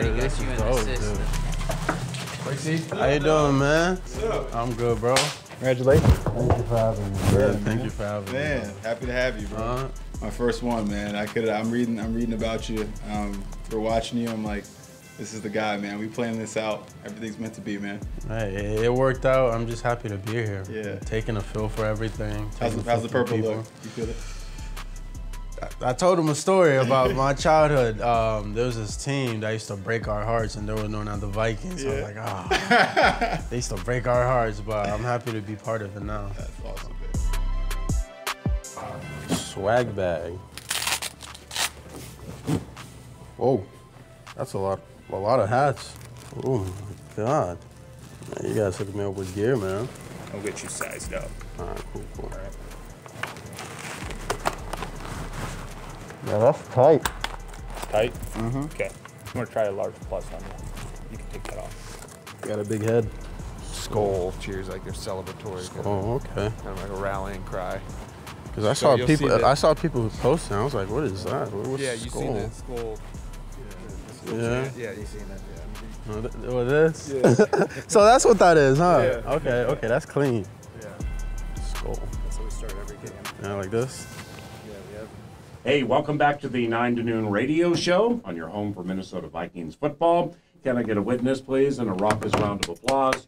They got you in the system. Kwesi, how you doing, man? What's up? I'm good, bro. Congratulations. Thank you for having me. Yeah, thank you for having me. Man, happy to have you, bro. My first one, man. I'm reading about you. We're watching you. I'm like, this is the guy, man. We playing this out. Everything's meant to be, man. Hey, it worked out. I'm just happy to be here. Yeah. Taking a feel for everything. How's the purple look? You feel it? I told him a story about my childhood. There was this team that used to break our hearts, and they were known as the Vikings. Yeah. I was like, ah, oh, they used to break our hearts, but I'm happy to be part of it now. That's awesome, man. Swag bag. Whoa, that's a lot of hats. Oh my God, man, you guys hooked me up with gear, man. I'll get you sized up. All right, cool, cool. All right. Yeah, that's tight. Tight? Mm-hmm. Okay. I'm gonna try a large plus on you. You can take that off. Got a big head. Skull cheers like they're celebratory. Oh, okay. Kind of like a rallying cry. Because I saw people. I saw people who posted. I was like, what is that? What's skull? Seen that skull? Yeah. Yeah, you seen that? Yeah. What this? Yeah. So that's what that is, huh? Yeah. Okay. Okay, that's clean. Yeah. Skull. That's how we start every game. Yeah, like this. Hey, welcome back to the 9 to Noon radio show on your home for Minnesota Vikings football. Can I get a witness, please, and a raucous round of applause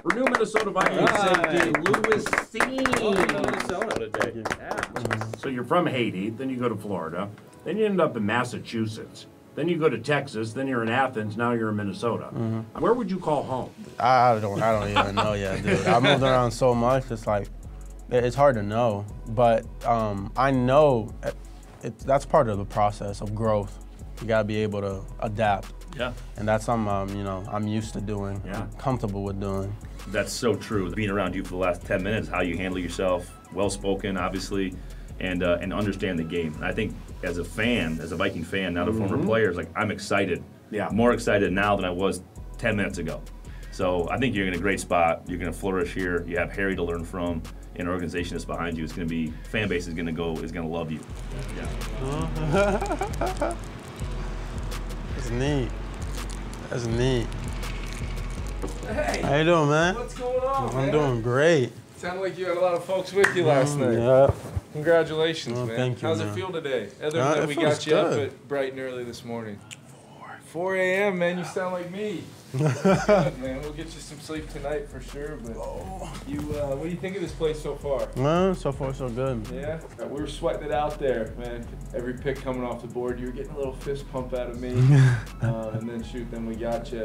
for new Minnesota Vikings safety, Lewis Cine. Minnesota today. Yeah. So you're from Haiti, then you go to Florida, then you end up in Massachusetts, then you go to Texas, then you're in Athens, now you're in Minnesota. Mm-hmm. Where would you call home? I don't even know yet, dude. I moved around so much, it's like, it's hard to know. But I know, that's part of the process of growth. You gotta be able to adapt. Yeah. And that's something you know, I'm used to doing. Yeah. I'm comfortable with doing. That's so true. Being around you for the last 10 minutes, how you handle yourself, well-spoken, obviously, and understand the game. And I think as a fan, as a Viking fan, now the former players, like I'm excited. Yeah. More excited now than I was 10 minutes ago. So I think you're in a great spot. You're gonna flourish here. You have Harry to learn from. An organization that's behind you, it's going to be, fan base is going to go, is going to love you. Yeah. That's neat. That's neat. Hey. How you doing, man? What's going on, man? I'm doing great. Sounded like you had a lot of folks with you last night. Yeah. Congratulations, man. Thank you, How's it feel today? Other than that we got you up at bright and early this morning. 4 a.m., man, you sound like me. Good, man, we'll get you some sleep tonight for sure. But you, what do you think of this place so far? Man, so far so good. Yeah, we were sweating it out there, man. Every pick coming off the board, you were getting a little fist pump out of me, and then shoot, then we got you,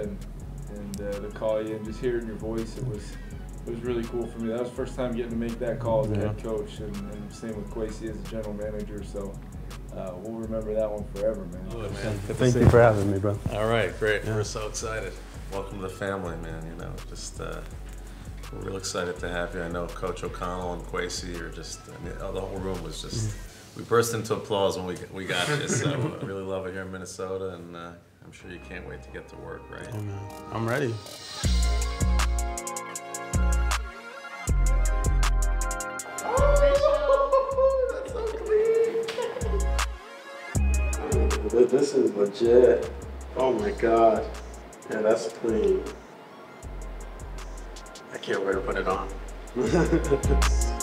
and to call you and just hearing your voice, it was really cool for me. That was the first time getting to make that call as a head coach, and same with Kwesi as a general manager. So. We'll remember that one forever, man. Good, man. Thank you for having me, bro. All right, great. Yeah. We're so excited. Welcome to the family, man. You know, just we're real excited to have you. I know Coach O'Connell and Kwesi are just, I mean, the whole room was just, we burst into applause when we got you. So I really love it here in Minnesota, and I'm sure you can't wait to get to work, right? Oh, man. I'm ready. This is legit. Oh my God. Yeah, that's clean. I can't wait to put it on.